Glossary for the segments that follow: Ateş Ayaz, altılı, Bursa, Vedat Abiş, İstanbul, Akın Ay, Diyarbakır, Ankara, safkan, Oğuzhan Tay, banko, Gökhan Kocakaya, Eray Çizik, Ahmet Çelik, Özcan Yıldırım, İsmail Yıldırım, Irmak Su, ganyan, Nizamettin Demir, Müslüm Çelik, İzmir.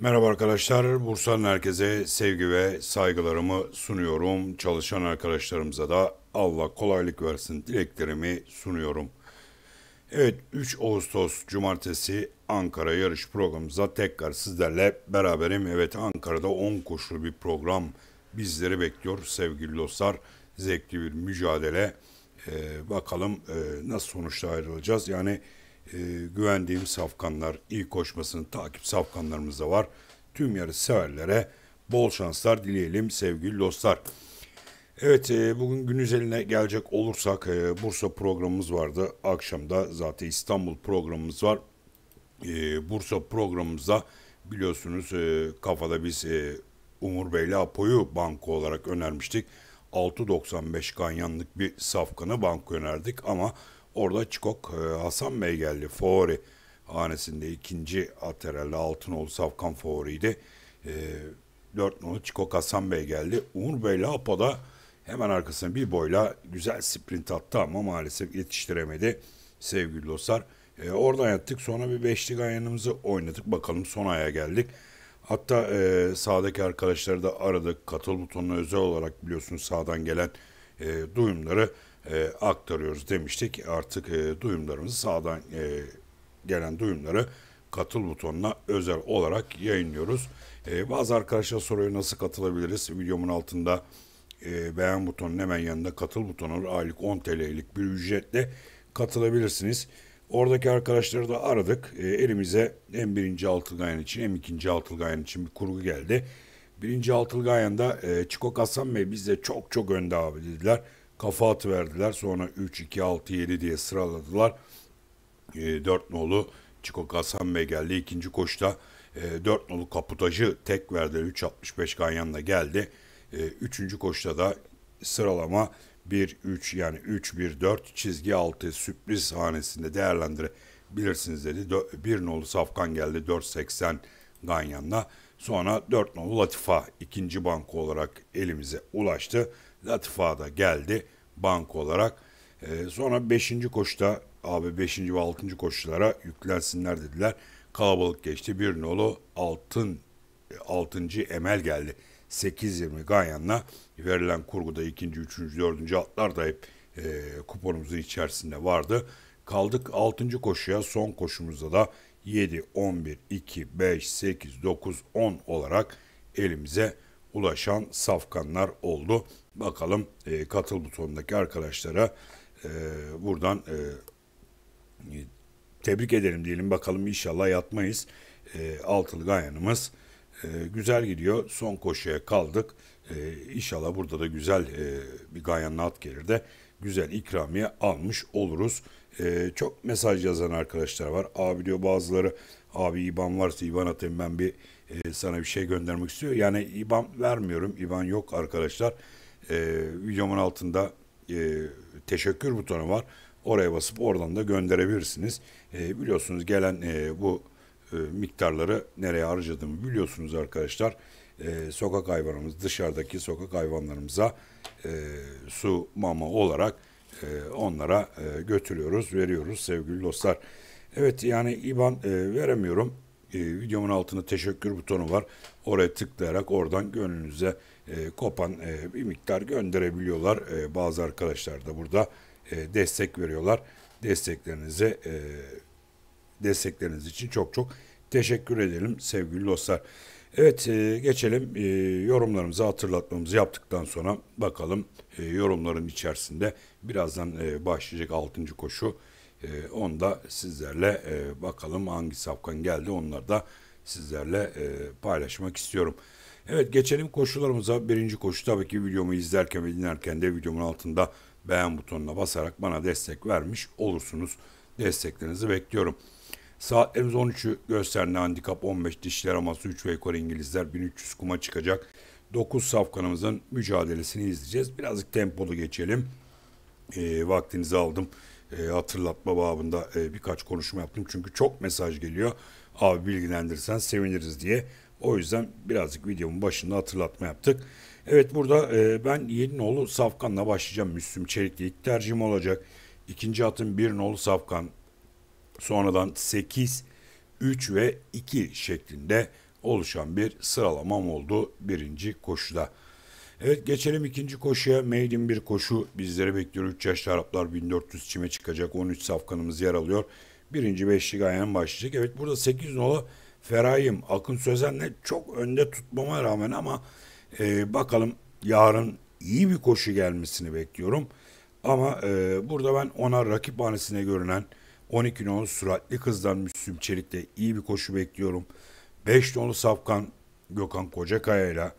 Merhaba arkadaşlar, Bursa'nın herkese sevgi ve saygılarımı sunuyorum. Çalışan arkadaşlarımıza da Allah kolaylık versin dileklerimi sunuyorum. Evet, 3 Ağustos Cumartesi Ankara yarış programımıza tekrar sizlerle beraberim. Evet, Ankara'da 10 koşulu bir program bizleri bekliyor sevgili dostlar. Zevkli bir mücadele. Bakalım nasıl sonuçta ayrılacağız. Yani güvendiğim safkanlar, iyi koşmasını takip safkanlarımız da var. Tüm yarış severlere bol şanslar dileyelim sevgili dostlar. Evet, bugün gün üzerine gelecek olursak Bursa programımız vardı. Akşamda zaten İstanbul programımız var. Bursa programımızda biliyorsunuz kafada biz Umur Bey'le Apo'yu banko olarak önermiştik. 6.95 ganyanlık bir safkanı banko önerdik ama orada Çikok Hasan Bey geldi. Favori hanesinde ikinci at herhalde. 6 nolu safkan favoriydi. 4 nolu Çikok Hasan Bey geldi. Umur Bey'le Apo'da hemen arkasına bir boyla güzel sprint attı ama maalesef yetiştiremedi sevgili dostlar. Oradan yattık, sonra bir beşli ganyanımızı oynadık. Bakalım son aya geldik. Hatta sağdaki arkadaşları da aradık. Katıl butonuna özel olarak biliyorsunuz sağdan gelen duyumları aktarıyoruz demiştik. Artık duyumlarımızı sağdan gelen duyumları katıl butonuna özel olarak yayınlıyoruz. Bazı arkadaşlar soruyor nasıl katılabiliriz? Videomun altında beğen butonunun hemen yanında katıl butonu var. Aylık 10 TL'lik bir ücretle katılabilirsiniz. Oradaki arkadaşları da aradık. Elimize hem birinci altılgayan için hem ikinci altılgayan için bir kurgu geldi. Birinci altılgayan'da Çikok Hasan Bey bizde çok önde abi dediler. Kafa atı verdiler. Sonra 3, 2, 6, 7 diye sıraladılar. 4 nolu Çikok Hasan Bey geldi. İkinci koşta 4 nolu kaputajı tek verdiler. 3.65 ganyanla geldi. Üçüncü koşta da sıralama 1-3 yani 3-1-4 çizgi 6 sürpriz hanesinde değerlendirebilirsiniz dedi. 1 nolu safkan geldi 4.80 ganyanla. Sonra 4 nolu Latifa ikinci banko olarak elimize ulaştı. Latifa da geldi banko olarak. Sonra 5. koşuda abi 5. ve 6. koşulara yüklensinler dediler. Kalabalık geçti. 1 nolu 6. Emel geldi. 8.20 ganyanla verilen kurguda 2. 3. 4. atlar da hep kuponumuzun içerisinde vardı. Kaldık 6. koşuya. Son koşumuzda da 7, 11, 2, 5, 8, 9, 10 olarak elimize ulaşan safkanlar oldu. Bakalım katıl butonundaki arkadaşlara buradan tebrik edelim diyelim. Bakalım inşallah yatmayız. Altılı ganyanımız güzel gidiyor. Son koşuya kaldık. İnşallah burada da güzel bir ganyanlı at gelir de güzel ikramiye almış oluruz. Çok mesaj yazan arkadaşlar var. Abi diyor bazıları abi IBAN varsa IBAN atayım ben bir sana bir şey göndermek istiyor. Yani IBAN vermiyorum. IBAN yok arkadaşlar. Videomun altında teşekkür butonu var. Oraya basıp oradan da gönderebilirsiniz. Biliyorsunuz gelen bu miktarları nereye harcadığımı biliyorsunuz arkadaşlar. Sokak hayvanımız dışarıdaki sokak hayvanlarımıza su mama olarak onlara götürüyoruz, veriyoruz sevgili dostlar. Evet yani IBAN veremiyorum. Videomun altında teşekkür butonu var. Oraya tıklayarak oradan gönlünüze kopan bir miktar gönderebiliyorlar. Bazı arkadaşlar da burada destek veriyorlar. Destekleriniz için çok teşekkür edelim sevgili dostlar. Evet geçelim yorumlarımızı hatırlatmamızı yaptıktan sonra bakalım yorumların içerisinde birazdan başlayacak 6. koşu. Onda sizlerle bakalım hangi safkan geldi onları da sizlerle paylaşmak istiyorum. Evet geçelim koşularımıza. Birinci koşu tabii ki videomu izlerken ve dinlerken de videomun altında beğen butonuna basarak bana destek vermiş olursunuz. Desteklerinizi bekliyorum. Saatlerimiz 13'ü gösterdi. Handikap 15 dişler aması 3 ve yukarı İngilizler 1300 kuma çıkacak. 9 safkanımızın mücadelesini izleyeceğiz. Birazcık tempolu geçelim. Vaktinizi aldım. Hatırlatma babında birkaç konuşma yaptım. Çünkü çok mesaj geliyor. Abi bilgilendirirsen seviniriz diye. O yüzden birazcık videomun başında hatırlatma yaptık. Evet burada ben 7 nolu safkanla başlayacağım. Müslüm Çelik'le ilk tercihim olacak. İkinci atın 1 nolu safkan. Sonradan 8, 3 ve 2 şeklinde oluşan bir sıralamam oldu birinci koşuda. Evet, geçelim ikinci koşuya. Made in bir koşu bizleri bekliyor. 3 yaşlı Araplar 1400 çime çıkacak. 13 safkanımız yer alıyor. Birinci beşlik aynen başlayacak. Evet, burada 8 nolu Ferahim Akın Sözen'le çok önde tutmama rağmen ama bakalım yarın iyi bir koşu gelmesini bekliyorum. Ama burada ben ona rakip hanesine görünen 12 nolu Süratli Kız'dan Müslüm Çelik'le iyi bir koşu bekliyorum. 5 nolu Safkan Gökhan Kocakaya'yla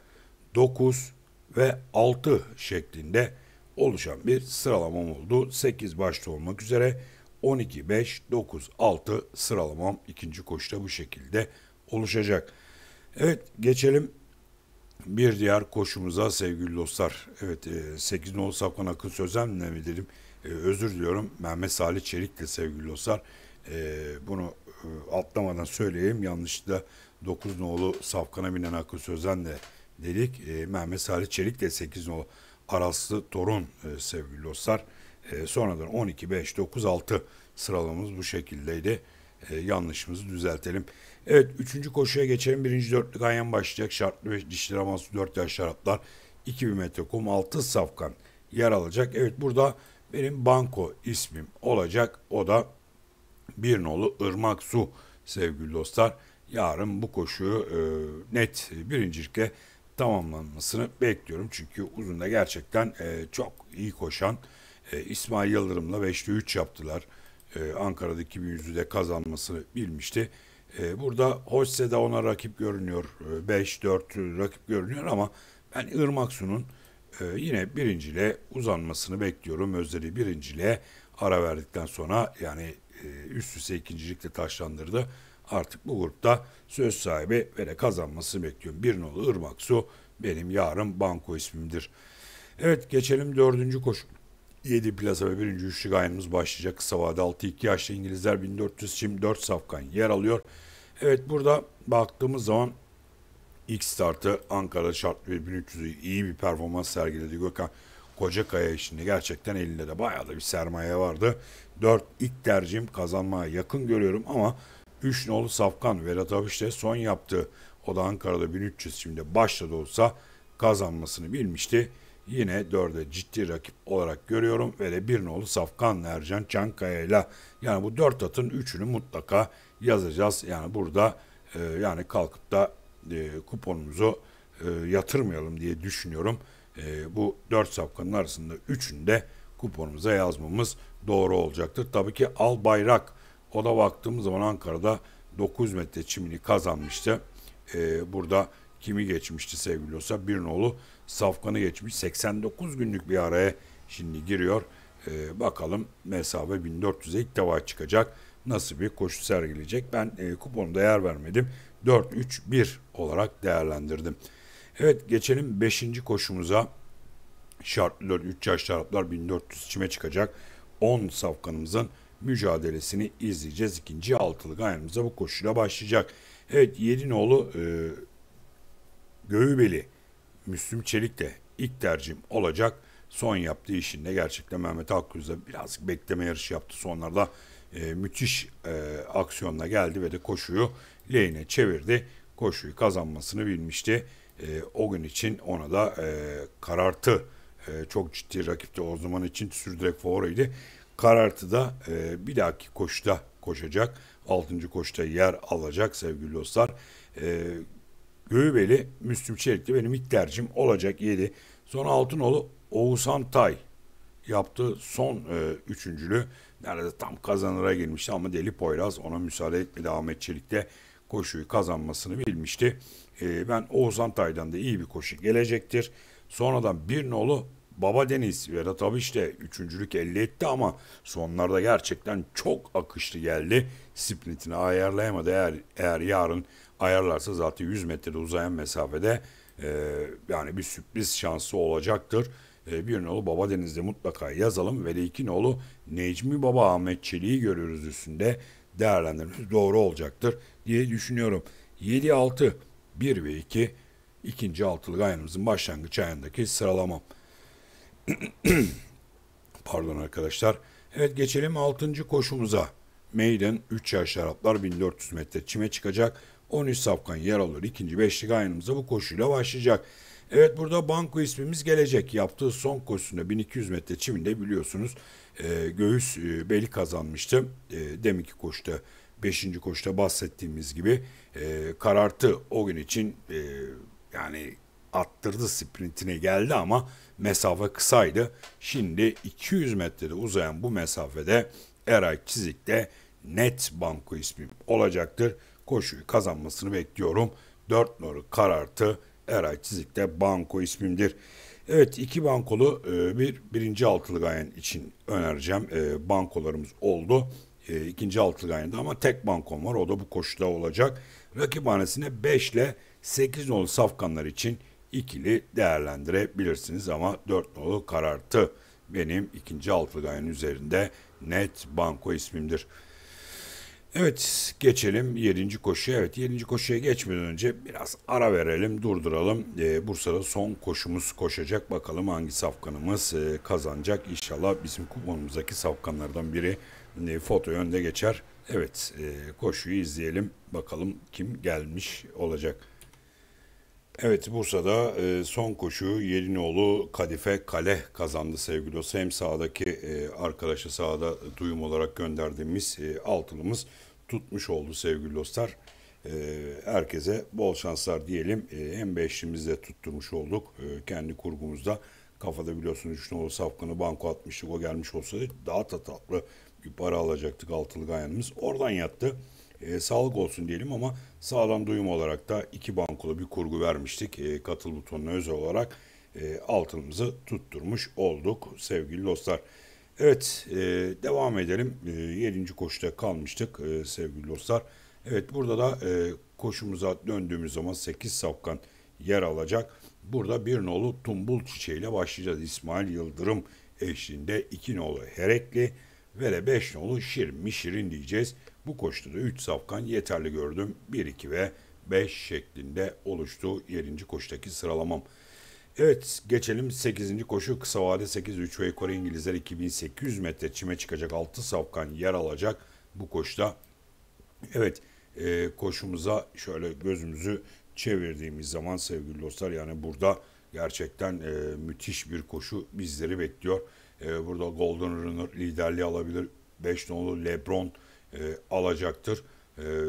9 ve 6 şeklinde oluşan bir sıralamam oldu. 8 başta olmak üzere 12, 5, 9, 6 sıralamam ikinci koşuda bu şekilde oluşacak. Evet, geçelim bir diğer koşumuza sevgili dostlar. Evet, 8 nolu Safkan Akın Sözen'le mi dedim? Özür diliyorum, Mehmet Salih Çelik'le sevgili dostlar. Bunu atlamadan söyleyeyim. Yanlışlıkla 9 nolu Safkan'a binen Akın Sözen'le dedik. Mehmet Salih Çelik'le 8 nolu Araslı Torun sevgili dostlar. Sonradan 12, 5, 9, 6 sıralamamız bu şekildeydi. Yanlışımızı düzeltelim. Evet, 3. koşuya geçelim. 1. dörtlük aynen başlayacak. Şartlı ve dişli raması 4 yaş şaraplar. 2000 metre kum 6 Safkan yer alacak. Evet, burada benim banko ismim olacak. O da 1 nolu Irmak Su sevgili dostlar. Yarın bu koşuyu net birincilikle tamamlanmasını bekliyorum. Çünkü uzunda gerçekten çok iyi koşan İsmail Yıldırım'la 5'te 3 yaptılar. Ankara'daki 2100'ü de kazanmasını bilmişti. Burada Hoşse de ona rakip görünüyor. 5-4 rakip görünüyor ama ben Irmak Su'nun yine birinciliğe uzanmasını bekliyorum. Özleri birinciliğe ara verdikten sonra yani üst üste ikincilikle taşlandırdı. Artık bu grupta söz sahibi ve de kazanmasını bekliyorum. Bir nolu Irmak Su benim yarın banko ismimdir. Evet, geçelim 4. koşu. 7 plaza ve 1. üçlük ayınımız başlayacak. Kısa vade 6-2 yaşlı İngilizler 1400 çim 4 Safkan yer alıyor. Evet, burada baktığımız zaman ilk startı Ankara şartlı ve 1300'ü iyi bir performans sergiledi. Gökhan Kocakaya işinde gerçekten elinde de bayağı da bir sermaye vardı. 4 ilk tercihim, kazanmaya yakın görüyorum ama 3 nolu Safkan Vedat Abiş de son yaptı. O da Ankara'da 1300 çimde başta da olsa kazanmasını bilmişti. Yine 4'e ciddi rakip olarak görüyorum ve de 1 nolu Safkan Ercan Çankaya'yla, yani bu 4 atın 3'ünü mutlaka yazacağız. Yani burada yani kalkıp da kuponumuzu yatırmayalım diye düşünüyorum. Bu 4 Safkan'ın arasında 3'ünü de kuponumuza yazmamız doğru olacaktır. Tabii ki Al Bayrak, o da baktığımız zaman Ankara'da 900 metre çimini kazanmıştı. Burada kimi geçmişti sevgili olsa? Bir nolu Safkan'ı geçmiş. 89 günlük bir araya şimdi giriyor. Bakalım mesafe 1400'e ilk defa çıkacak. Nasıl bir koşu sergileyecek? Ben kuponu değer vermedim. 4-3-1 olarak değerlendirdim. Evet, geçelim 5. koşumuza. Şartlı 4, 3 yaş şaraplar 1400 çime çıkacak. 10 Safkan'ımızın mücadelesini izleyeceğiz. İkinci altılık ayağımıza bu koşuyla başlayacak. Evet, 7 nolu Göğübeli Müslüm Çelik de ilk tercihim olacak. Son yaptığı işinde gerçekten Mehmet Akgüz'le birazcık bekleme yarışı yaptı. Sonlarda müthiş aksiyonla geldi ve de koşuyu lehine çevirdi. Koşuyu kazanmasını bilmişti. O gün için ona da karartı çok ciddi rakipti. O zaman için sürdürek favoriydi. Karartı da bir dahaki koşuda koşacak. 6. koşuda yer alacak sevgili dostlar. Göğübeli Müslüm Çelik'te benim ilk tercihim olacak 7. Sonra Altınoğlu Oğuzhan Tay yaptı. Son üçüncülü neredeyse tam kazanıra girmişti ama Deli Poyraz ona müsaade etmedi. Ahmet Çelik de koşuyu kazanmasını bilmişti. Ben Oğuzhan Tay'dan da iyi bir koşu gelecektir. Sonradan bir nolu Baba Deniz Vedat Abiş de üçüncülük elde etti ama sonlarda gerçekten çok akışlı geldi. Sprintini ayarlayamadı. Eğer yarın ayarlarsa zaten 100 metrede uzayan mesafede yani bir sürpriz şansı olacaktır. Bir nolu Baba Deniz'de mutlaka yazalım ve de 2 nolu Necmi Baba Ahmet Çelik'i görüyoruz üstünde. Değerlendirmemiz doğru olacaktır diye düşünüyorum. 7, 6, 1 ve 2 ikinci altılık ayağımızın başlangıç ayındaki sıralamam. Pardon arkadaşlar. Evet, geçelim 6. koşumuza. Meydan 3 yaşlı Araplar 1400 metre çime çıkacak. 13 safkan yer alıyor. İkinci beşlik aynımıza bu koşuyla başlayacak. Evet, burada Banko ismimiz gelecek. Yaptığı son koşusunda 1200 metre çiminde biliyorsunuz göğüs beli kazanmıştı. Deminki koşuda 5. koşuda bahsettiğimiz gibi karartı o gün için yani attırdı, sprintine geldi ama mesafe kısaydı. Şimdi 200 metrede uzayan bu mesafede Eray Çizik'te net Banko ismim olacaktır. Koşuyu kazanmasını bekliyorum. 4 nolu karartı Eray Çizik'te Banko ismimdir. Evet, 2 bankolu birinci altılı gayen için önereceğim. Bankolarımız oldu. İkinci altılı gayende ama tek bankom var. O da bu koşuda olacak. Rakibhanesine 5 ile 8 nolu safkanlar için ikili değerlendirebilirsiniz ama 4 nolu karartı benim ikinci altılı gayenin üzerinde net Banko ismimdir. Evet, geçelim 7. koşuya. Evet, 7. koşuya geçmeden önce biraz ara verelim, durduralım. Bursa'da son koşumuz koşacak. Bakalım hangi safkanımız kazanacak. İnşallah bizim kuponumuzdaki safkanlardan biri foto önde geçer. Evet, koşuyu izleyelim. Bakalım kim gelmiş olacak. Evet, Bursa'da son koşu Yerinoğlu Kadife Kale kazandı sevgili dostlar. Hem sahadaki arkadaşı sahada duyum olarak gönderdiğimiz altılımız tutmuş oldu sevgili dostlar. Herkese bol şanslar diyelim. Hem beşlimizi de tutturmuş olduk. Kendi kurgumuzda kafada biliyorsunuz 3 nolu safkanı banko atmıştık. O gelmiş olsaydı daha tatlı bir para alacaktık, altılı gayanımız. Oradan yattı. Sağlık olsun diyelim ama sağlam duyum olarak da 2 bankolu bir kurgu vermiştik. Katıl butonuna özel olarak altınımızı tutturmuş olduk sevgili dostlar. Evet, devam edelim. 7. koşuda kalmıştık sevgili dostlar. Evet, burada da koşumuza döndüğümüz zaman 8 safkan yer alacak. Burada 1 nolu Tumbul Çiçeği ile başlayacağız. İsmail Yıldırım eşliğinde 2 nolu Herekli ve de 5 nolu Şirin mi Şirin diyeceğiz. Bu koşuda 3 safkan yeterli gördüm. 1, 2 ve 5 şeklinde oluştu 7. koşudaki sıralamam. Evet, geçelim 8. koşu. Kısa vade 8, 3 ve yukarı İngilizler 2800 metre çime çıkacak. 6 safkan yer alacak bu koşuda. Evet, koşumuza şöyle gözümüzü çevirdiğimiz zaman sevgili dostlar, yani burada gerçekten müthiş bir koşu bizleri bekliyor. Burada Golden Runner liderliği alabilir. 5 nolu Lebron alacaktır.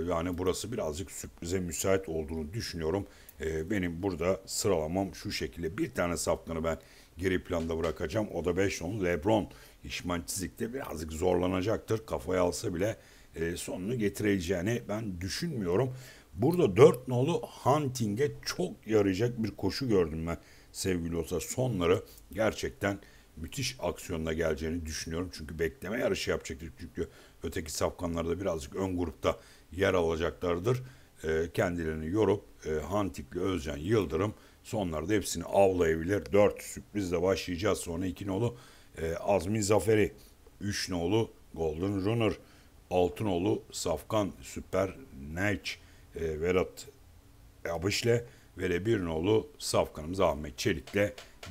Yani burası birazcık sürprize müsait olduğunu düşünüyorum. Benim burada sıralamam şu şekilde. Bir tane safkanı ben geri planda bırakacağım. O da 5 nolu Lebron. İsmail Çizik'te birazcık zorlanacaktır. Kafaya alsa bile sonunu getireceğini ben düşünmüyorum. Burada 4 nolu Hunting'e çok yarayacak bir koşu gördüm ben sevgili olsa. Sonları gerçekten müthiş aksiyonla geleceğini düşünüyorum. Çünkü bekleme yarışı yapacaktır. Çünkü öteki safkanlarda birazcık ön grupta yer alacaklardır. Kendilerini yorup Hantikli Özcan Yıldırım sonlarda hepsini avlayabilir. 4 sürprizle başlayacağız. Sonra 2 nolu Azmin Zaferi, 3 nolu Golden Runner, 6 nolu Safkan Süper Neç Vedat Abış'le ve de 1 nolu safkanımız Ahmet Çelik'le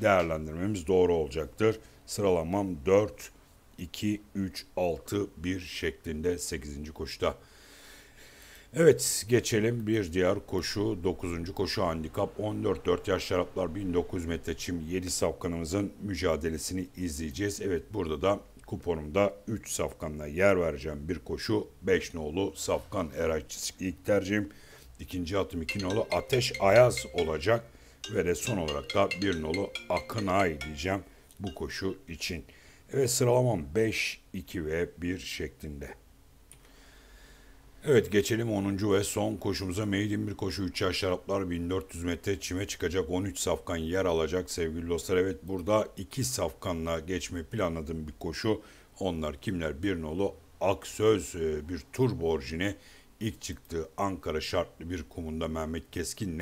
değerlendirmemiz doğru olacaktır. Sıralamam 4, 2, 3, 6, 1 şeklinde 8. koşuda. Evet, geçelim bir diğer koşu. 9. koşu handikap 14. 4 yaş şaraplar 1900 metre çim 7 safkanımızın mücadelesini izleyeceğiz. Evet, burada da kuponumda 3 safkanla yer vereceğim bir koşu. 5 nolu Safkan Eray Çizik ilk tercihim. İkinci atım 2 nolu Ateş Ayaz olacak ve de son olarak da 1 nolu Akın Ay diyeceğim bu koşu için. Evet, sıralamam 5, 2 ve 1 şeklinde. Evet, geçelim 10. ve son koşumuza. Meydin bir koşu 3 yaş şaraplar 1400 metre çime çıkacak. 13 safkan yer alacak sevgili dostlar. Evet, burada 2 safkanla geçmeyi planladığım bir koşu. Onlar kimler? 1 nolu Aksöz bir turbo orijini. İlk çıktığı Ankara şartlı bir kumunda Mehmet Keskin'le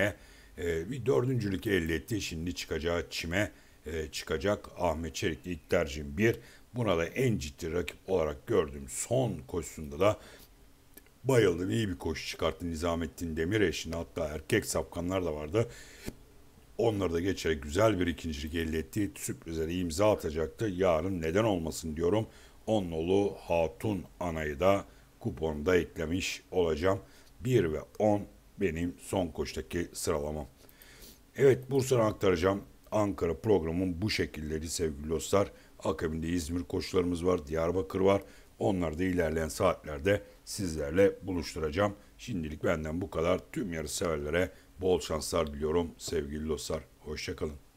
bir dördüncülük elde etti. Şimdi çıkacağı çime çıkacak. Ahmet Çelik'le ilk tercihim 1. Buna da en ciddi rakip olarak gördüğüm son koşusunda da bayıldım. İyi bir koşu çıkarttı Nizamettin Demir eşliğinde. Hatta erkek sapkanlar da vardı. Onları da geçerek güzel bir ikincilik elde etti. Sürprizlere imza atacaktı. Yarın neden olmasın diyorum. Onlolu Hatun Anay'ı da kuponu da eklemiş olacağım. 1 ve 10 benim son koştaki sıralamam. Evet, Bursa'dan aktaracağım. Ankara programım bu şekilleri sevgili dostlar. Akabinde İzmir koşularımız var, Diyarbakır var. Onları da ilerleyen saatlerde sizlerle buluşturacağım. Şimdilik benden bu kadar. Tüm yarışseverlere bol şanslar diliyorum sevgili dostlar. Hoşça kalın.